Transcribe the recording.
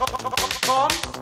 Come.